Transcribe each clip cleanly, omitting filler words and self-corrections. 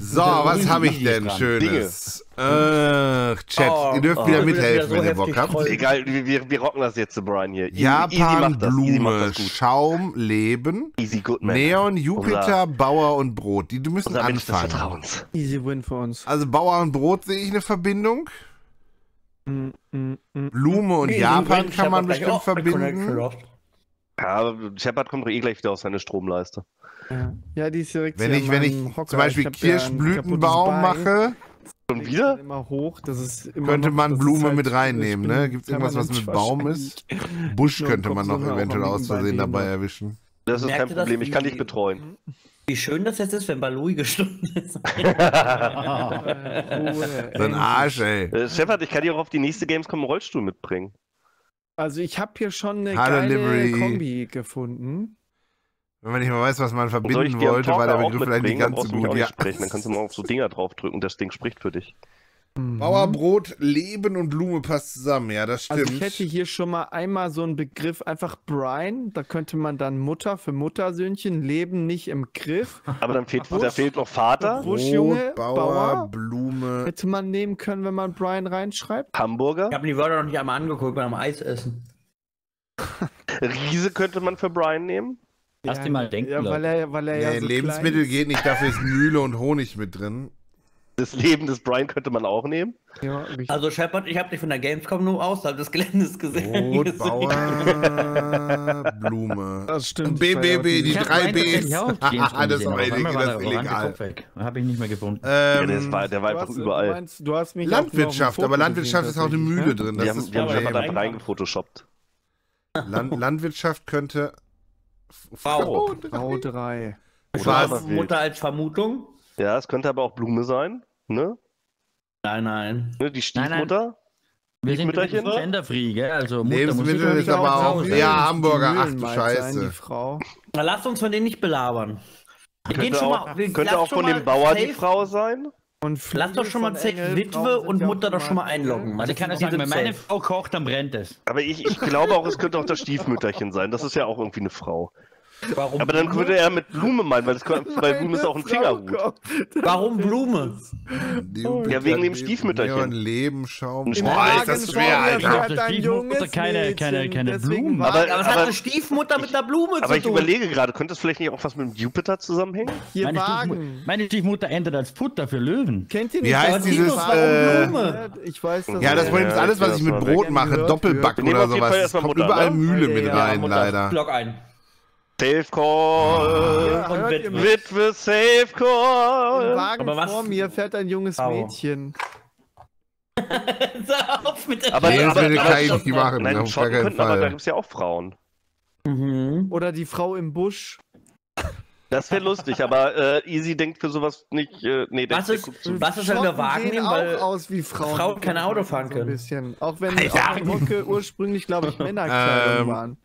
So, was habe ich denn Schönes? Chat, ihr dürft wieder mithelfen, wenn ihr Bock habt. Egal, wir rocken das jetzt, Brian, hier. Japanblume, Schaum, Leben, Easy Goodman, Neon, Jupiter, Bauer und Brot. Die müssen anfangen. Easy Win für uns. Also Bauer und Brot sehe ich eine Verbindung. Blume und Japan kann man bestimmt verbinden. Ja, Shepard kommt doch eh gleich wieder auf seine Stromleiste. Ja, die ist direkt. Wenn ich zum Beispiel Kirschblütenbaum mache, schon wieder? Könnte man Blume mit reinnehmen, ne? Gibt es irgendwas, was mit Baum ist? Busch könnte man noch eventuell aus Versehen dabei erwischen. Das ist kein Problem, ich kann dich betreuen. Wie schön das jetzt ist, wenn Balui gestorben ist. So ein Arsch, ey. Shepard, ich kann dich auch auf die nächste Gamescom Rollstuhl mitbringen. Also ich habe hier schon eine geile Kombi gefunden. Wenn man nicht mal weiß, was man verbinden wollte, war der Begriff vielleicht nicht ganz so gut. Ja. Dann kannst du mal auf so Dinger draufdrücken, das Ding spricht für dich. Bauerbrot, Leben und Blume passt zusammen, ja, das stimmt. Also ich hätte hier schon mal einmal so einen Begriff, einfach Brian, da könnte man dann Mutter für Muttersöhnchen, Leben nicht im Griff. Aber dann fehlt, da fehlt noch Vater. Buschjunge, Bauer, Blume. Hätte man nehmen können, wenn man Brian reinschreibt. Hamburger. Ich habe die Wörter noch nicht einmal angeguckt, beim Eis essen. Riese könnte man für Brian nehmen. Lass ja, dir mal denken, ja, weil er ja so Lebensmittel geht nicht, dafür ist Mühle und Honig mit drin. Das Leben des Brian könnte man auch nehmen. Ja, also Shepard, ich habe dich von der Gamescom nur außerhalb des Geländes gesehen. Rot, Bauer, Blume. Das stimmt. BBB, die 3 Bs. Alles auf illegal. Habe ich nicht mehr gefunden. Der war einfach überall. Landwirtschaft, aber Landwirtschaft ist auch eine Mühle drin. Die haben da reingefotoshoppt. Landwirtschaft könnte... V3. Was? Mutter als Vermutung? Ja, es könnte aber auch Blume sein, ne? Nein, nein. Ne, die Stiefmutter? Nein, nein. Wir sind genderfree, gell? Also Mutter, Lebensmittel ist aber auch... Ja, Hamburger, ach du Scheiße. Na, lasst uns von denen nicht belabern. Könnte auch von dem Bauer die Frau sein? Lass doch schon mal Witwe und Mutter doch schon mal einloggen. Also ich kann das sagen, wenn meine Frau kocht, dann brennt es. Aber ich glaube auch, es könnte auch das Stiefmütterchen sein. Das ist ja auch irgendwie eine Frau. Warum aber dann würde er mit Blume meinen, weil Blume ist auch ein Fingerhut. Warum Blume? Ja, wegen dem Stiefmütterchen. Lebensschaum. Boah, ist das schwer, Alter. Das Stiefmutter keine Blumen. Aber was hat eine Stiefmutter mit einer Blume zu tun? Aber ich überlege gerade, könnte das vielleicht nicht auch was mit dem Jupiter zusammenhängen? Meine Stiefmutter endet als Futter für Löwen. Kennt ihr nicht? Wie heißt dieses... Ich weiß das nicht. Ja, das Problem ist alles, was ich mit Brot mache, Doppelbacken oder sowas. Kommt überall Mühle mit rein, leider. Block ein. Safe Call! Ja, und Witwe Safe Call! Im Wagen vor mir fährt ein junges Mädchen. Auf mit der aber da gibt es ja auch Frauen. Mhm. Oder die Frau im Busch. Das wäre lustig, aber Easy denkt für sowas nicht. Nee, was ist wenn wir Wagen nehmen, weil aus wie Frauen kein Auto fahren können? Ein bisschen. Auch wenn die ursprünglich, glaube ich, Männerkleidung waren.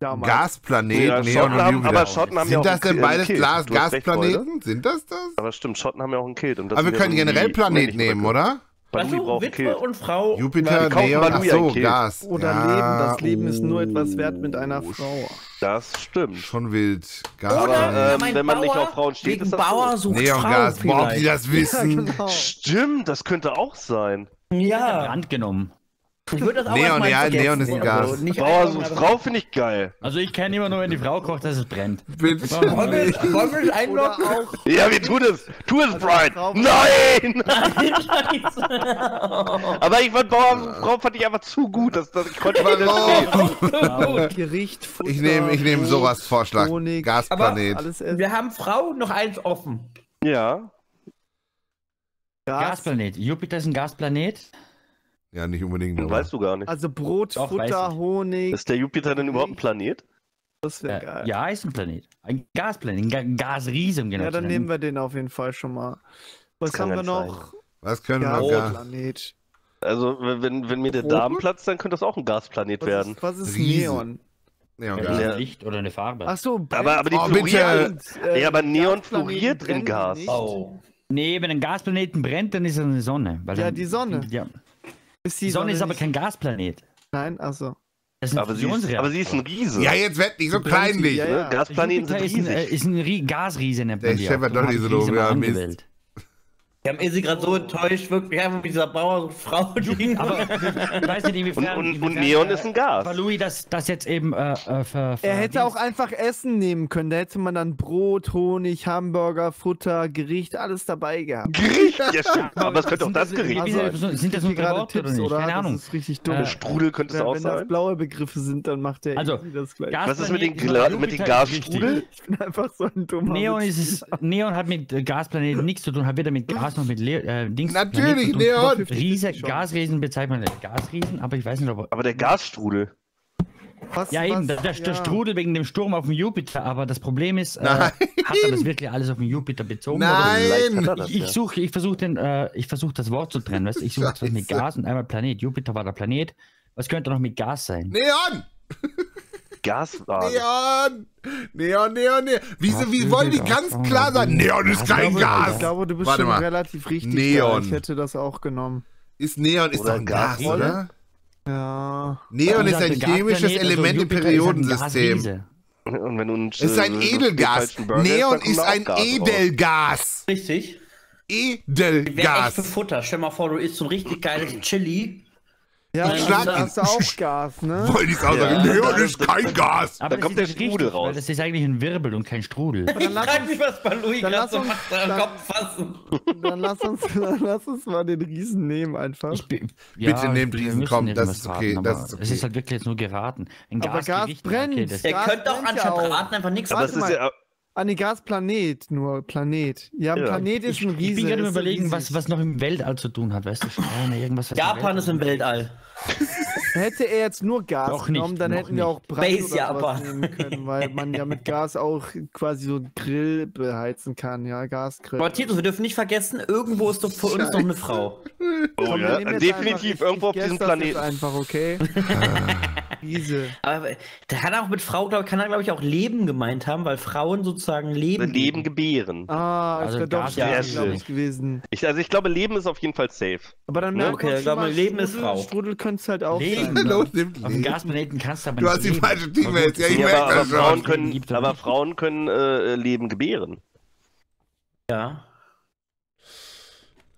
Damals. Gasplanet, ja, Neon und Jupiter. Sind das denn beides Gasplaneten? Sind das das? Aber stimmt, Schotten haben ja auch einen Kilt. Und das aber wir können generell Planet nehmen, oder? Also Witwe und Frau. Jupiter, Neon, achso, Gas. Oder Leben, das Leben ist nur etwas wert mit einer Frau. Das stimmt. Schon wild. Gas. Oder wenn man nicht auf Frauen steht, ist das Bauer sucht Neon, Gas, boah, ob die das wissen. Stimmt, das könnte auch sein. Ja. Handgenommen. Ich würde das auch Neon ist ein Gas. Bauer sucht Frau finde ich geil. Also ich kenne immer nur, wenn die Frau kocht, dass es brennt. Bitte. Wollen wir nicht einloggen? Ja, wir tun es. Tu es, Brian. Nein! Aber ich fand Bauer sucht Frau fand ich einfach zu gut. Ich konnte mal das Gericht. Ich nehme sowas Vorschlag. Gasplanet. Aber wir haben Frau noch eins offen. Ja. Gasplanet. Jupiter ist ein Gasplanet. Ja, nicht unbedingt. Das weißt du gar nicht. Also Brot, doch, Futter, Honig. Ist der Jupiter denn überhaupt ein Planet? Das wäre geil. Ja, ist ein Planet. Ein Gasplanet, ein Gasriese im Genau. Ja, dann nehmen wir den auf jeden Fall schon mal. Was haben wir noch? Was können wir noch? Gasplanet. Also, wenn mir der Darm platzt, dann könnte das auch ein Gasplanet werden. Was ist Neon? Neon Gas. Licht oder eine Farbe. Achso, aber die florieren. Ja, aber Neon floriert in Gas. Nee, wenn ein Gasplaneten brennt, dann ist es eine Sonne. Ja, die Sonne. Ja. Die Sonne ist aber kein Gasplanet. Nein, achso. Aber sie ist ein Riese. Ja, jetzt werd nicht so kleinlich. Ja, ja. Gasplaneten sind riesig. Ist ein Gasriese, nennt man die. Der Chef hat doch nicht so doof. Die haben Izzy gerade so enttäuscht, wirklich einfach mit dieser Bauerfrau liegen. Aber ich weiß nicht, inwiefern. Und Neon ist ein Gas. Balui, das jetzt eben er hätte auch einfach Essen nehmen können. Da hätte man dann Brot, Honig, Hamburger, Futter, Gericht, alles dabei gehabt. Gericht? Ja, stimmt. Aber es könnte auch das Gericht sein. Sind das nur gerade Tipps, oder? Keine Ahnung. Das ist richtig dumm. Strudel könnte es auch sein. Wenn das blaue Begriffe sind, dann macht der Izzy das gleich. Was ist mit den Gasstrudel? Ich bin einfach so ein dummer. Neon hat mit Gasplaneten nichts zu tun, hat wieder mit Gas. Noch mit Dings. Natürlich, Neon! Riese, Gasriesen bezeichnet man als Gasriesen, aber ich weiß nicht, ob... Aber der Gasstrudel. Was, ja, eben, der Strudel wegen dem Sturm auf dem Jupiter, aber das Problem ist, hat er das wirklich alles auf den Jupiter bezogen? Nein! Oder das, ich versuch das Wort zu trennen, weißt? Ich suche etwas mit Gas und einmal Planet. Jupiter war der Planet. Was könnte noch mit Gas sein? Neon! Gaswagen. Neon. Wieso, wie wollen die ganz klar sein? Neon ist kein Gas. Ich glaube, du bist schon relativ richtig. Neon. Ich hätte das auch genommen. Ist Neon ist doch Gas, oder? Ja. Neon ist ein chemisches Element im Periodensystem. Und wenn du ist ein Edelgas. Neon ist ein Edelgas. Richtig. Edelgas. Wäre echt für Futter. Stell mal vor, du isst so ein richtig geiles Chili. Ja, das ist auch Gas, ne? Wollte ich auch sagen, Neon ist kein Gas. Aber da kommt der Strudel raus. Weil das ist eigentlich ein Wirbel und kein Strudel. Ich frag mich, was Balui gerade so macht, am Kopf fassen. Dann lass uns mal den Riesen nehmen einfach. Bitte nehmt Riesen, komm, das ist okay. Es ist halt wirklich jetzt nur geraten. Aber Gas brennt. Ihr könnt doch anstatt raten einfach nichts machen. An den Gasplanet, nur Planet. Ja, Planet ist ein Riese. Ich bin gerade überlegen, was noch im Weltall zu tun hat, weißt du? Irgendwas, Japan ist im Weltall. Hätte er jetzt nur Gas genommen, dann hätten wir auch Brand oder was nehmen können, weil man ja mit Gas auch quasi so Grill beheizen kann, ja, Gasgrill. Aber Titus, wir dürfen nicht vergessen, irgendwo ist doch für uns noch eine Frau. Oh komm, ja, definitiv, irgendwo auf diesem Planeten. Einfach, okay? Riese. Aber da kann er auch mit Frau, glaube ich, auch Leben gemeint haben, weil Frauen sozusagen Leben... Leben gebären. Ah, also wäre doch schwierig gewesen. Ich glaube, Leben ist auf jeden Fall safe. Aber dann merkt man, Leben ist Frau. Strudel könnte es halt auch Leben sein. Auf dem Gasplaneten kannst du aber nicht leben. Du hast die falsche Teammates, ja, ich merke das schon. Aber Frauen können Leben gebären. Ja.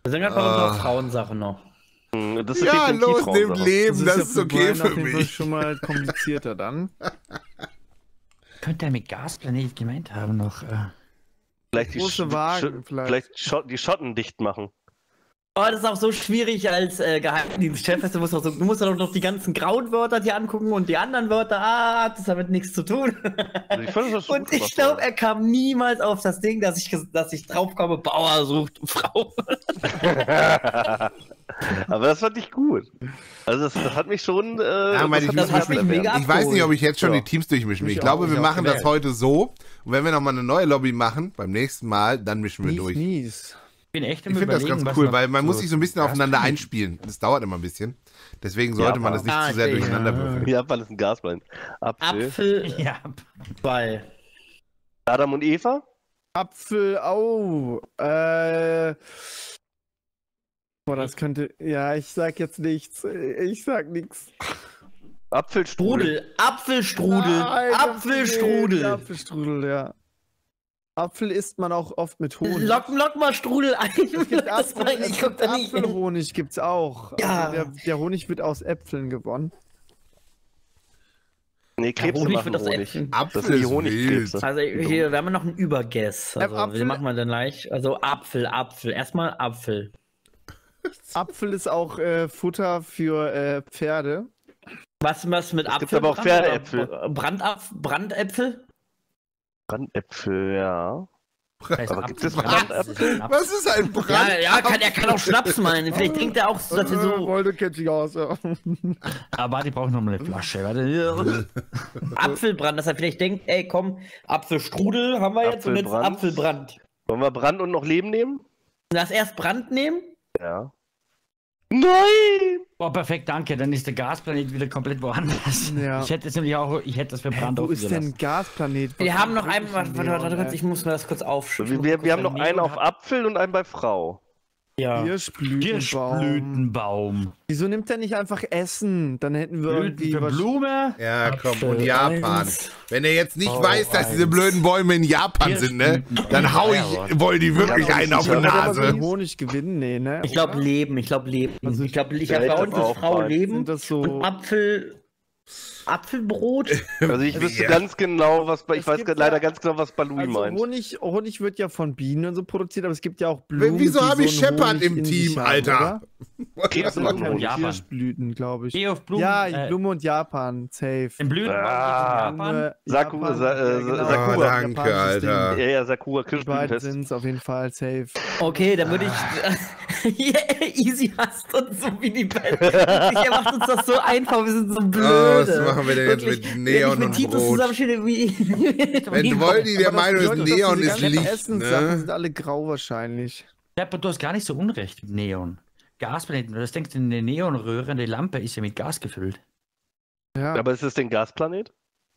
Da sind gerade bei uns auch Frauensachen noch. Das ist ja, los, dem Leben, das ist okay für mich. Das ist schon mal komplizierter dann. Könnte er mit Gasplanet gemeint haben noch? Vielleicht die große Wagen, vielleicht die Schotten dicht machen. Oh, das ist auch so schwierig als Geheimdienstchef. Du musst doch noch die ganzen grauen Wörter dir angucken und die anderen Wörter. Ah, das hat damit nichts zu tun. Und ich glaube, er kam niemals auf das Ding, dass ich draufkomme, Bauer sucht Frau. Aber das fand ich gut. Also das hat mich schon... ich weiß nicht, ob ich jetzt schon die Teams durchmischen will. Ich glaube, wir machen das heute so. Und wenn wir nochmal eine neue Lobby machen, beim nächsten Mal, dann mischen wir durch. Mies. Ich finde das ganz cool, weil man muss sich so ein bisschen aufeinander einspielen. Das dauert immer ein bisschen. Deswegen sollte man das nicht zu sehr durcheinander würfeln. Japan ist ein Gasball. Apfel. Ball. Adam und Eva? Apfel, au. Boah, das könnte... Ja, ich sag jetzt nichts. Ich sag nichts. Apfelstrudel. Apfelstrudel. Nein, Apfelstrudel. Apfelstrudel, ja. Apfel isst man auch oft mit Honig. Lock mal Strudel ein. Apfelhonig gibt's auch. Ja. Also der Honig wird aus Äpfeln gewonnen. Nee, Krebs wird aus Äpfeln. Apfel-Honig-Krebse. Also hier, wir haben noch einen Überguess. Also, wie machen wir denn gleich? Also Apfel. Erstmal Apfel. Apfel ist auch Futter für Pferde. Was mit Apfel? Es gibt aber auch Pferdeäpfel. Brandäpfel? Brandäpfel, ja. Aber gibt es Brandäpfel? Was ist ein Brandäpfel? Ja, er kann auch Schnaps meinen. Vielleicht denkt er auch, dass er so... Wollte kennt sich aus, ja. Aber die braucht nochmal eine Flasche. Warte. Apfelbrand, dass er vielleicht denkt, ey komm, Apfelstrudel haben wir jetzt und jetzt Apfelbrand. Wollen wir Brand und noch Leben nehmen? Lass erst Brand nehmen? Ja. Nein! Boah, perfekt, danke. Dann ist der Gasplanet wieder komplett woanders. Ja. Ich hätte es nämlich auch, für Brand aufgelassen. Wo ist denn Gasplanet? Wir haben noch einen, warte, ich muss mir das kurz aufschreiben. Wir haben noch einen auf Apfel und einen bei Frau. Ja. Kirschblütenbaum. Kirschblütenbaum. Wieso nimmt er nicht einfach Essen? Dann hätten wir irgendwie Blume. Ja, komm, und Japan. Wenn er jetzt nicht weiß, dass diese blöden Bäume in Japan sind, ne? Dann hau ich wohl die wirklich einen auf die Nase. Harmonisch gewinnen, nee, ne? Ich glaube Leben, ich glaube Leben. Also ich glaube, ich habe auch Frau Leben so und Apfel. Apfelbrot? Also ich wüsste ganz genau, was ich weiß leider ganz genau, was Balui meint. Honig wird ja von Bienen und so produziert, aber es gibt ja auch Blumen. Wieso habe ich Shepard im Team, Alter? Kirschblüten, glaube ich. Ja, Blume und Japan, safe. In Blüten Japan. Sakura, danke, Alter. Ja, Sakura, Kirschblüten. Beide sind es auf jeden Fall, safe. Okay, dann würde ich... Easy hasst uns so wie die Band. Er macht uns das so einfach, wir sind so blöd. Was machen wir denn jetzt mit Neon und Brot? Wenn Woldi der Meinung ist, Neon ist Licht, ne? Sind alle grau wahrscheinlich. Ja, aber du hast gar nicht so unrecht mit Neon. Gasplaneten, das denkst du, eine Neonröhre, eine Lampe ist ja mit Gas gefüllt. Ja. Aber ist das denn Gasplanet?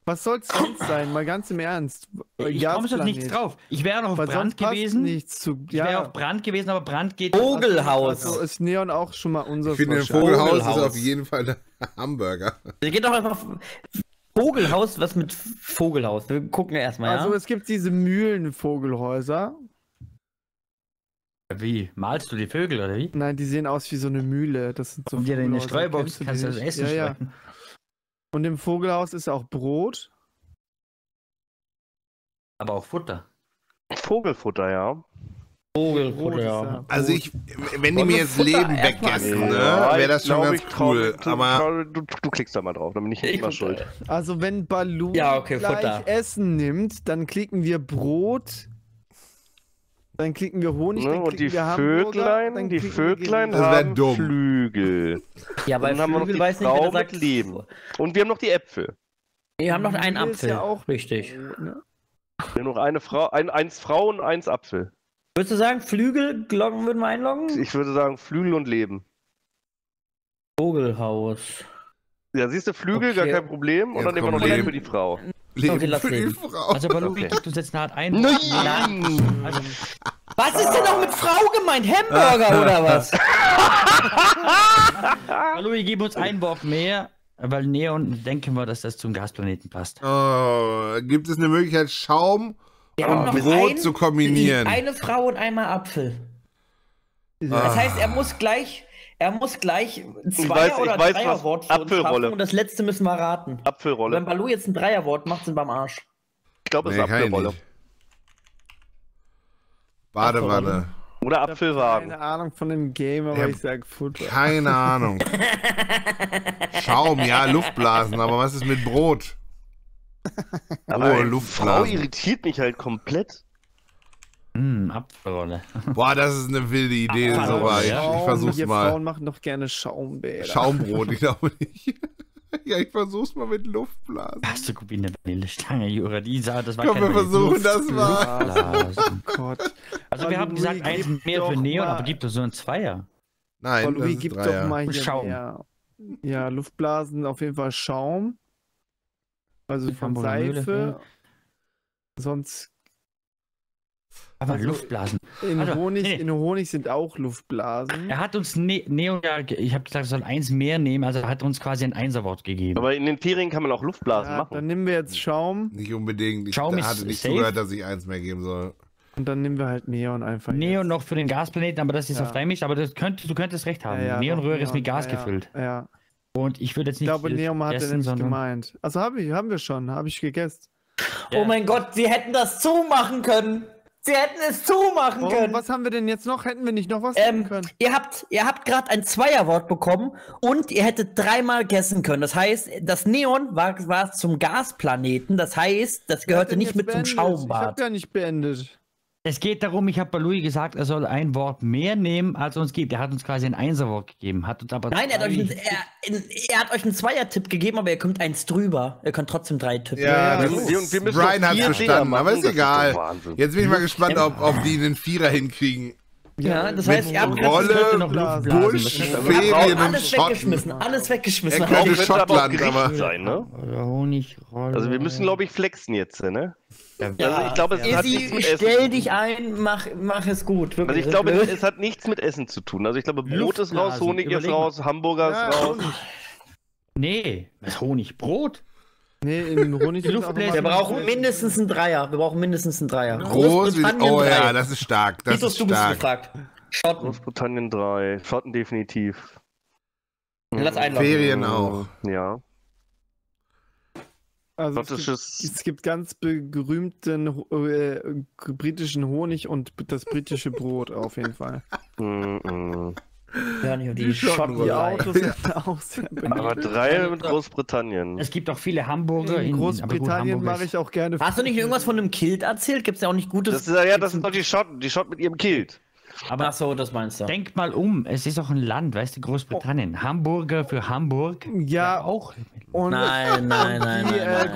Was soll's sonst sein? Mal ganz im Ernst. Ich komme jetzt nichts drauf. Ich wäre noch auf Brand gewesen. Ich wäre auf Brand gewesen, aber Brand geht... Vogelhaus. Also ist Neon auch schon mal unser... Ich finde, Vogelhaus ist auf jeden Fall der Hamburger. Der geht doch einfach... Vogelhaus, was mit Vogelhaus? Wir gucken erstmal, ja? Also es gibt diese Mühlenvogelhäuser. Wie? Malst du die Vögel, oder wie? Nein, die sehen aus wie so eine Mühle. Das sind so Vögel. Ja, in der Streubox kannst du das Essen schmecken. Und im Vogelhaus ist auch Brot. Aber auch Futter. Vogelfutter, ja. Vogelfutter, ja. Also ich, wenn die mir jetzt Leben weggessen, ne, wäre das schon ganz cool. Aber du klickst da mal drauf, dann bin ich nicht mal schuld. Also wenn Balu gleich Essen nimmt, dann klicken wir Brot, dann klicken wir Honig, dann klicken wir Hamburger, dann die Vöglein haben Flügel. Ja, aber dann haben wir noch die Frau mit Leben. Und wir haben noch die Äpfel. Wir haben noch einen Apfel. Ist ja auch richtig. Wir haben noch eine Frau, eins Frau und eins Apfel. Würdest du sagen, Flügel, Glocken würden wir einloggen? Ich würde sagen, Flügel und Leben. Vogelhaus. Ja, siehst du, Flügel, gar kein Problem. Und dann nehmen wir noch Leben für die Frau. Leben für die Frau. Also Balui kickt uns jetzt hart ein. Nein! Also, was ist denn noch mit Frau gemeint? Hamburger oder was? Balui, gib uns einen Bock mehr, weil Neon denken wir, dass das zum Gasplaneten passt. Oh, gibt es eine Möglichkeit, Schaum und Brot zu kombinieren? Eine Frau und einmal Apfel. Das heißt, er muss gleich zwei oder drei Wortformen schaffen und das letzte müssen wir raten. Apfelrolle. Wenn Balu jetzt ein Dreierwort macht, sind wir am Arsch. Ich glaube, es ist Apfelrolle. Badewanne. Oder Apfelwagen. Keine Ahnung von dem Game, aber ich sag Futter. Keine Ahnung. Schaum, ja, Luftblasen, aber was ist mit Brot? Aber oh, Luftblasen. Frau irritiert mich halt komplett. Apfelrolle. Boah, das ist eine wilde Idee, sowas. Ich versuch's mal. Frauen machen doch gerne Schaumbäder. Schaumbrot, ich glaube nicht. Ja, ich versuch's mal mit Luftblasen. Hast du Kopie in der Vanillestange, Jura? Die sah, das war kein Luftblasen. Wir versuchen das mal. Oh Gott. Also, wir haben gesagt, eins mehr für Neon, aber gibt es so ein Zweier? Nein, das ist Dreier. Schaum. Ja, Luftblasen, auf jeden Fall Schaum. Also von Seife. Sonst... Aber also Luftblasen. In Honig sind auch Luftblasen. Er hat uns Neon, ich habe gesagt, er soll eins mehr nehmen, also er hat uns quasi ein Einserwort gegeben. Aber in den Ferien kann man auch Luftblasen machen. Dann nehmen wir jetzt Schaum. Nicht unbedingt. Ich hatte nicht zugehört, dass ich eins mehr geben soll. Und dann nehmen wir halt Neon einfach. Neon jetzt noch für den Gasplaneten, aber das ist auf Reimisch, aber das du könntest recht haben. Ja, Neonröhre ist mit Gas gefüllt. Ja. Und ich würde jetzt nicht. Ich glaube, Neon hat er nämlich gemeint. Also haben wir schon, habe ich gegessen. Ja. Oh mein Gott, sie hätten das zumachen können. Sie hätten es zumachen können. Was haben wir denn jetzt noch? Hätten wir nicht noch was machen können? Ihr habt gerade ein Zweierwort bekommen und ihr hättet dreimal guessen können. Das heißt, das Neon war zum Gasplaneten. Das heißt, das gehörte nicht mit zum Schaumbad. Ich hab ja nicht beendet. Es geht darum, ich habe Balui gesagt, er soll ein Wort mehr nehmen, als er uns gibt. Er hat uns quasi ein Einserwort gegeben. Hat uns aber nein, er hat euch einen Zweier-Tipp gegeben, aber ihr kommt eins drüber. Ihr könnt trotzdem drei Tipps. Ja, Brian hat es verstanden, aber ist egal. Jetzt bin ich mal gespannt, ob die den Vierer hinkriegen. Ja, das heißt, ihr habt Rolle, Busch, Ferien und Schotten. Alles weggeschmissen. Er könnte Schottland, aber... Honig, Rolle... Also wir müssen, glaube ich, flexen jetzt, ne? Ja, also ich glaube, es hat nichts mit Essen. Stell dich ein, mach es gut. Wirklich. Also ich glaube, es hat nichts mit Essen zu tun. Also ich glaube, Brot ist raus, Honig ist raus, Hamburger ist raus. Honig. Nee, was Honig? Brot? Nee, im Honig ist auch wir brauchen mindestens einen Dreier. Wir brauchen mindestens einen Dreier. Großbritannien 3. Oh ja, das ist stark. Das ist stark. Du bist gefragt. Schotten. Großbritannien 3. Schotten definitiv. Lass einloggen. Ferien auch. Ja. Also es gibt ganz berühmten britischen Honig und das britische Brot auf jeden Fall. Ja, nicht, und die Schotten Autos sind auch sehr beliebt. Aber 3 mit Großbritannien. Es gibt auch viele Hamburger in Großbritannien, mache ich auch gerne. Hast du nicht irgendwas von einem Kilt erzählt? Gibt es ja auch nicht Gutes. Das ist, ja, das sind doch die Schotten mit ihrem Kilt. Aber ach so, das meinst du. Denk mal um, es ist auch ein Land, weißt du, Großbritannien. Oh. Hamburger für Hamburg. Ja, auch. Und nein.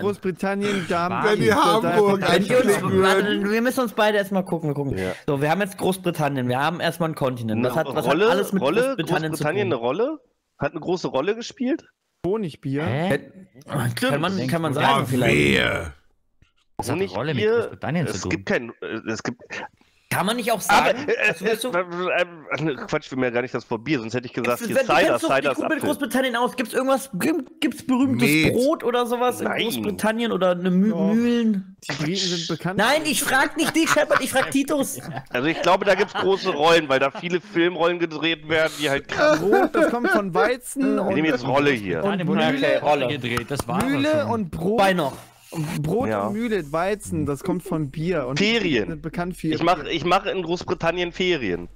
Großbritannien, da haben wir Hamburg. Wir müssen uns beide erstmal gucken. Ja. So, wir haben jetzt Großbritannien, wir haben erstmal einen Kontinent. Was hat alles mit Großbritannien zu tun? Eine Rolle? Hat eine große Rolle gespielt? Honigbier? Kann man sagen, ja, vielleicht. Wehe. Was hat eine Rolle mit Großbritannien zu tun? Kann man nicht auch sagen? Aber, Quatsch, will mir gar nicht das vor Bier, sonst hätte ich gesagt, hier Cider. Wie mit Großbritannien aus? Gibt es irgendwas? Gibt es berühmtes Brot oder sowas in Großbritannien oder eine Mühlen? Die Briten sind bekannt. Nein, ich frage nicht dich, Shepard, ich frage Titus. Also ich glaube, da gibt es große Rollen, weil da viele Filmrollen gedreht werden, die halt krass. Brot, das kommt von Weizen. Wir nehmen jetzt Rolle hier. Und Mühle gedreht, das war Mühle und Brot. Brot und Mühle, Weizen, das kommt von Bier. Und Ferien. Bekannt für ich mache in Großbritannien Ferien.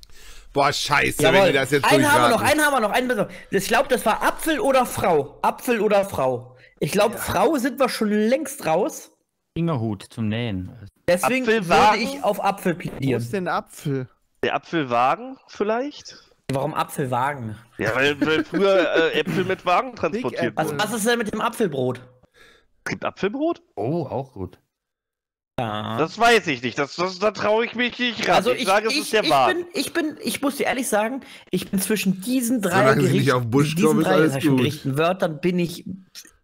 Boah, scheiße, jawohl. Wenn die das jetzt durchsagen. Einen haben wir noch. Ich glaube, das war Apfel oder Frau. Ich glaube, Frau sind wir schon längst raus. Fingerhut zum Nähen. Deswegen würde ich auf Apfel plädieren. Wo ist denn Apfel? Der Apfelwagen vielleicht? Warum Apfelwagen? Ja, weil früher Äpfel mit Wagen transportiert wurden. Was ist denn mit dem Apfelbrot? Es gibt Apfelbrot? Oh, auch gut. Ja. Das weiß ich nicht. Da traue ich mich nicht ran. Also ich muss dir ehrlich sagen, ich bin zwischen diesen drei Gerichten bin ich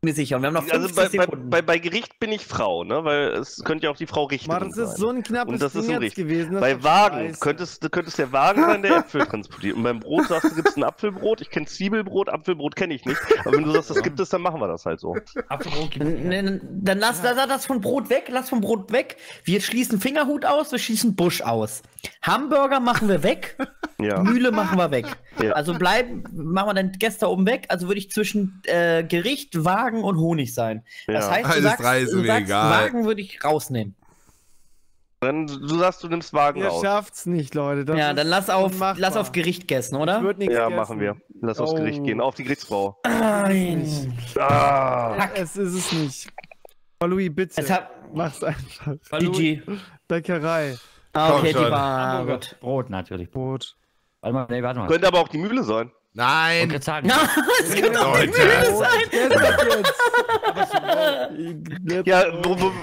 mir sicher. Und wir haben noch 15 Sekunden. Bei Gericht bin ich Frau, ne? Weil es könnte ja auch die Frau Richterin sein. Das ist so ein knappes Ding gewesen. Bei Wagen könntest der Wagen sein, der Äpfel transportiert. Und beim Brot sagst du, gibt es ein Apfelbrot. Ich kenne Zwiebelbrot, Apfelbrot kenne ich nicht. Aber wenn du sagst, das gibt es, dann machen wir das halt so. Apfelbrot gibt es. Dann lass das von Brot weg. Wir schließen Fingerhut aus, wir schließen Busch aus. Hamburger machen wir weg. Ja. Mühle machen wir weg. Ja. Also machen wir dann Gäste oben weg. Also würde ich zwischen Gericht, Wagen und Honig sein. Ja. Das heißt, du sagst Wagen würde ich rausnehmen. Dann, du sagst, du nimmst Wagen raus. Ihr schafft's nicht, Leute. Das dann lass auf Gericht gessen, oder? Ja, machen wir. Lass aufs Gericht gehen. Auf die Gerichtsfrau. Nein. Es ist es nicht. Balui, bitte. Mach's einfach. Balui. Bäckerei. Ah, okay, die war gut. Brot natürlich. Brot. Warte mal. Könnte aber auch die Mühle sein. Nein! Es könnte auch die Mühle sein! Ja,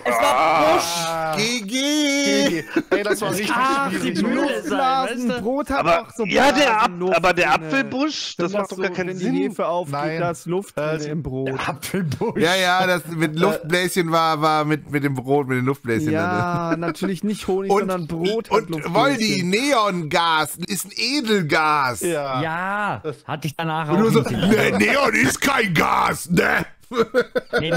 es war Busch! GG! Ey, das war richtig schwierig. Brot hat auch so. Ja, aber der Apfelbusch, das macht doch gar keinen Sinn. Die Hefe aufgeht, das Luft im Brot. Apfelbusch. Ja, ja, das mit Luftbläschen war mit dem Brot, mit den Luftbläschen. Ja, natürlich nicht Honig, sondern Brot. Und Voldi, Neongas ist ein Edelgas. Ja. Hatte ich danach auch. Nur so, Neon ist kein Gas, ne? Nee,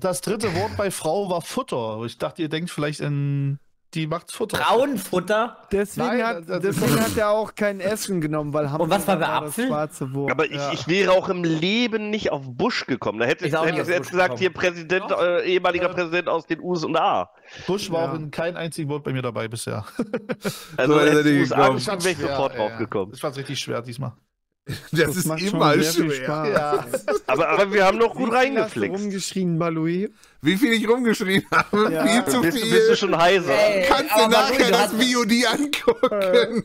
das dritte Wort bei Frau war Futter. Ich dachte, ihr denkt vielleicht in. Die macht's Futter. Frauenfutter? Deswegen hat er auch kein Essen genommen, weil Hamburg. Und was war bei Apfel? Aber ich wäre auch im Leben nicht auf Bush gekommen. Da hätte ich jetzt gesagt, hier Präsident, ehemaliger Präsident aus den USA. Bush war auch in kein einziges Wort bei mir dabei bisher. Also wäre ich sofort drauf gekommen. Das war richtig schwer diesmal. Das ist immer schwer. Ja. Aber wir haben noch gut reingeflickt. Rumgeschrien, Balui. Wie viel ich rumgeschrien habe? Ja. Viel zu viel. Bist du schon heiser? Ey, kannst du nachher das VOD angucken?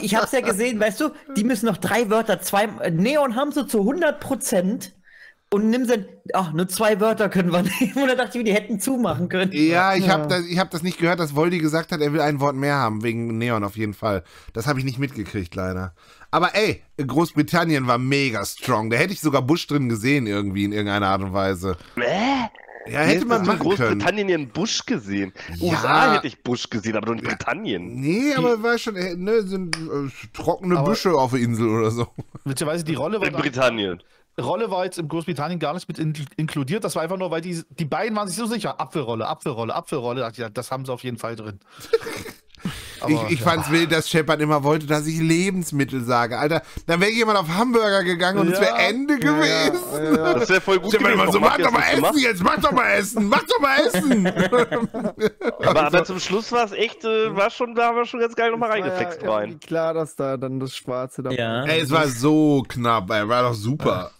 Ich hab's ja gesehen, weißt du, die müssen noch 3 Wörter, 2. Neon haben sie zu 100%. Und nimm sie, nur 2 Wörter können wir nehmen. Und da dachte ich, die hätten zumachen können. Ja, ich hab das nicht gehört, dass Voldi gesagt hat, er will ein Wort mehr haben, wegen Neon auf jeden Fall. Das habe ich nicht mitgekriegt, leider. Aber ey, Großbritannien war mega strong. Da hätte ich sogar Bush drin gesehen, irgendwie, in irgendeiner Art und Weise. Ja, hätte man machen können. Großbritannien ihren Bush gesehen. Ja. USA hätte ich Bush gesehen, aber nur in Britannien. Nee, aber war schon, ne, sind trockene Büsche auf der Insel oder so. Beziehungsweise die Rolle war in Britannien. Rolle war jetzt in Großbritannien gar nicht mit inkludiert, das war einfach nur, weil die beiden waren sich so sicher. Apfelrolle, Apfelrolle, Apfelrolle, das haben sie auf jeden Fall drin. Aber, ich fand's wild, dass Shepard immer wollte, dass ich Lebensmittel sage. Alter, dann wäre jemand auf Hamburger gegangen und es wäre Ende gewesen. Ja. Das wäre voll gut gewesen. Immer so, mach doch mal Essen jetzt, mach doch mal Essen, mach doch mal Essen. aber zum Schluss war es echt, da haben wir schon ganz geil nochmal reingeflext rein. Klar, dass da dann das Schwarze da war. Ey, es war so knapp, ey, war doch super.